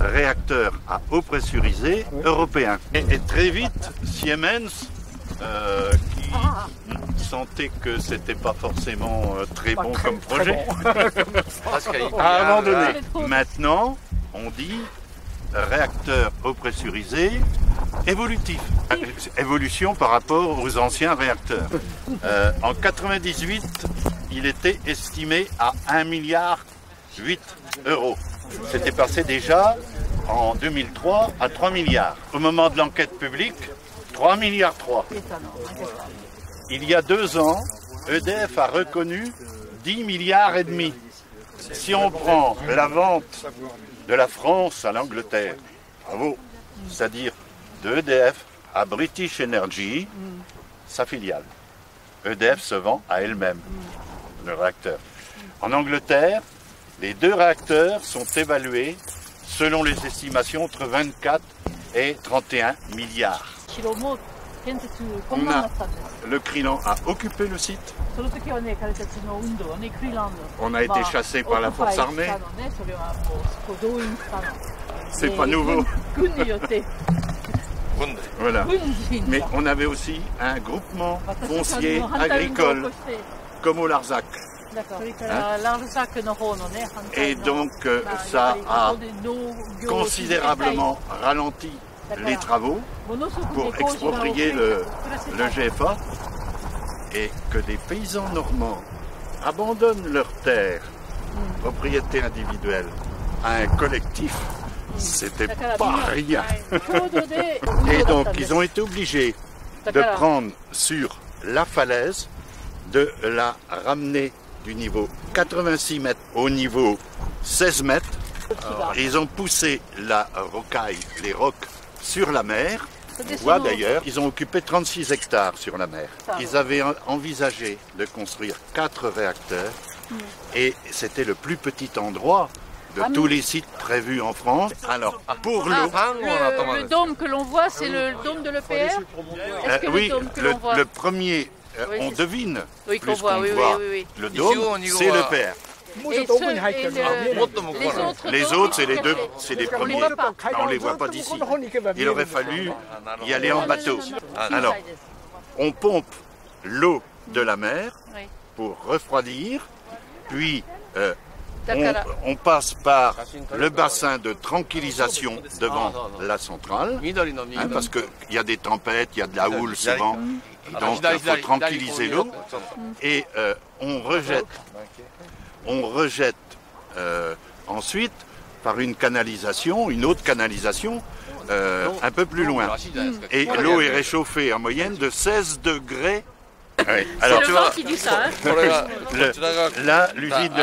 réacteur à eau pressurisée européen. Et très vite, Siemens, qui sentait que c'était pas forcément très bon comme projet, a abandonné. Maintenant, on dit réacteur eau pressurisée évolutif. Évolution par rapport aux anciens réacteurs. En 98, il était estimé à 1,8 milliard d'euros. C'était passé déjà en 2003 à 3 milliards. Au moment de l'enquête publique, 3,3 milliards. Il y a 2 ans, EDF a reconnu 10,5 milliards. Si on prend la vente de la France à l'Angleterre, bravo, c'est-à-dire de EDF à British Energy, sa filiale. EDF se vend à elle-même, le réacteur. En Angleterre, les 2 réacteurs sont évalués, selon les estimations, entre 24 et 31 milliards. On a, le CRILAN a occupé le site. On a été chassé par la force armée. C'est pas nouveau. Voilà. Mais on avait aussi un groupement foncier agricole, comme au Larzac. Et donc ça a considérablement ralenti les travaux pour exproprier le GFA, et que des paysans normands abandonnent leurs terres, propriété individuelle, à un collectif, c'était pas rien. Et donc ils ont été obligés de prendre sur la falaise, de la ramener du niveau 86 mètres au niveau 16 mètres. Alors, ils ont poussé la rocaille, les rocs, sur la mer. On voit d'ailleurs, ils ont occupé 36 hectares sur la mer. Ils avaient envisagé de construire 4 réacteurs et c'était le plus petit endroit de tous les sites prévus en France. Alors, pour l'eau... Le dôme que l'on voit, c'est le dôme de l'EPR. Oui, le premier... Oui, on devine oui, plus qu'on voit. Oui, voit. Oui, oui, oui. Le dôme, c'est le père. Les autres, c'est les deux, c'est les premiers. On ne les voit pas d'ici. Il aurait fallu y aller en bateau. Alors, on pompe l'eau de la mer pour refroidir, puis on passe par le bassin de tranquillisation devant la centrale, hein, parce qu'il y a des tempêtes, il y a de la houle souvent. Donc il faut tranquilliser l'eau et on rejette ensuite par une canalisation, une autre canalisation un peu plus loin. Et l'eau est réchauffée en moyenne de 16 degrés. Oui. Alors tu vois, là l'usine de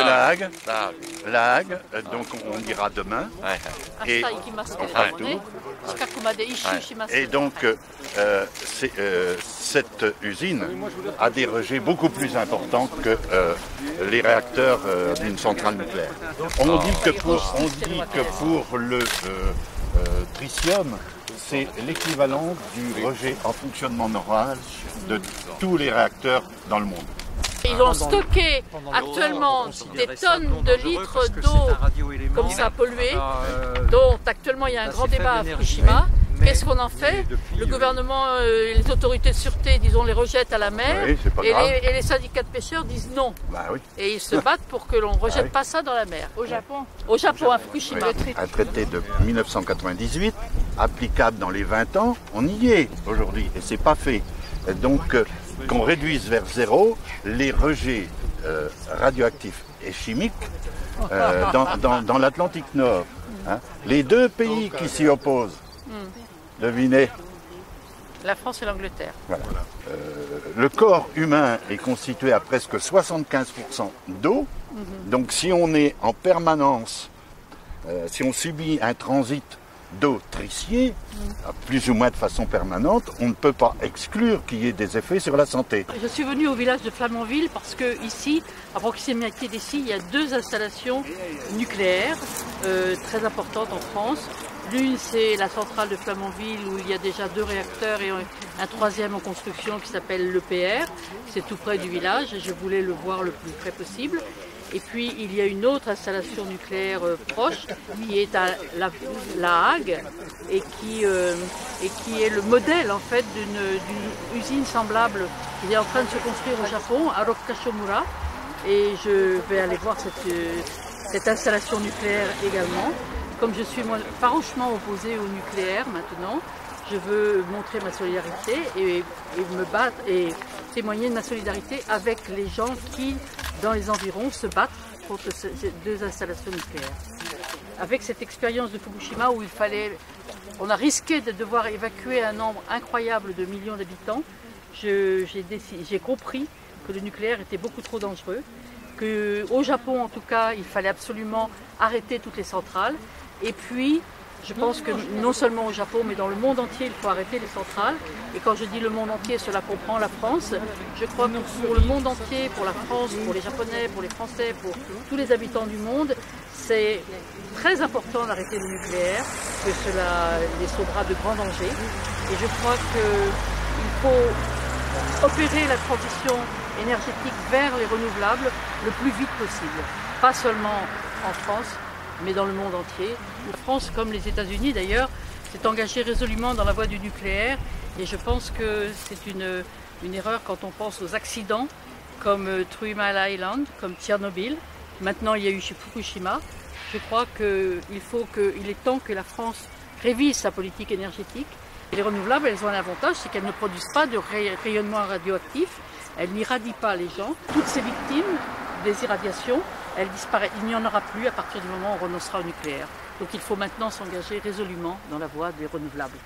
la Hague, donc on ira demain et on fera tout. Et donc cette usine a des rejets beaucoup plus importants que les réacteurs d'une centrale nucléaire. On dit que pour le tritium, c'est l'équivalent du rejet en fonctionnement normal de tous les réacteurs dans le monde. Ils ont stocké actuellement des tonnes de litres d'eau comme ça polluée, dont actuellement il y a un grand débat à Fukushima. Qu'est-ce qu'on en fait? Le gouvernement et les autorités de sûreté, disons, les rejettent à la mer, et les syndicats de pêcheurs disent non. Bah, oui. Et ils se battent pour que l'on ne rejette pas ça dans la mer. Au Japon? Au Japon, à Fukushima. Oui. Un traité de 1998, applicable dans les 20 ans, on y est aujourd'hui, et c'est pas fait. Donc, qu'on réduise vers zéro les rejets radioactifs et chimiques dans l'Atlantique Nord. Hein. Les 2 pays qui s'y opposent, devinez. La France et l'Angleterre. Voilà. Le corps humain est constitué à presque 75% d'eau. Donc si on est en permanence, si on subit un transit d'eau triciée, plus ou moins de façon permanente, on ne peut pas exclure qu'il y ait des effets sur la santé. Je suis venue au village de Flamanville parce que ici, à proximité d'ici, il y a 2 installations nucléaires très importantes en France. L'une, c'est la centrale de Flamanville où il y a déjà 2 réacteurs et un 3e en construction qui s'appelle l'EPR. C'est tout près du village et je voulais le voir le plus près possible. Et puis il y a une autre installation nucléaire proche qui est à la Hague et qui est le modèle en fait d'une usine semblable qui est en train de se construire au Japon, à Rokkashomura. Et je vais aller voir cette installation nucléaire également. Comme je suis moi, farouchement opposée au nucléaire maintenant, je veux montrer ma solidarité et me battre et témoigner de ma solidarité avec les gens qui, dans les environs, se battent contre ces deux installations nucléaires. Avec cette expérience de Fukushima où on a risqué de devoir évacuer un nombre incroyable de millions d'habitants, j'ai compris que le nucléaire était beaucoup trop dangereux, qu'au Japon en tout cas, il fallait absolument arrêter toutes les centrales. Et puis, je pense que non seulement au Japon, mais dans le monde entier, il faut arrêter les centrales. Et quand je dis le monde entier, cela comprend la France. Je crois que pour le monde entier, pour la France, pour les Japonais, pour les Français, pour tous les habitants du monde, c'est très important d'arrêter le nucléaire, que cela les sauvera de grands dangers. Et je crois qu'il faut opérer la transition énergétique vers les renouvelables le plus vite possible. Pas seulement en France, mais dans le monde entier. La France, comme les États-Unis d'ailleurs, s'est engagée résolument dans la voie du nucléaire et je pense que c'est une erreur quand on pense aux accidents comme Three Mile Island, comme Tchernobyl. Maintenant, il y a eu chez Fukushima. Je crois qu'il est temps que la France révise sa politique énergétique. Et les renouvelables, elles ont un avantage, c'est qu'elles ne produisent pas de rayonnement radioactif, elles n'irradient pas les gens. Toutes ces victimes des irradiations, elle disparaît, il n'y en aura plus à partir du moment où on renoncera au nucléaire. Donc il faut maintenant s'engager résolument dans la voie des renouvelables.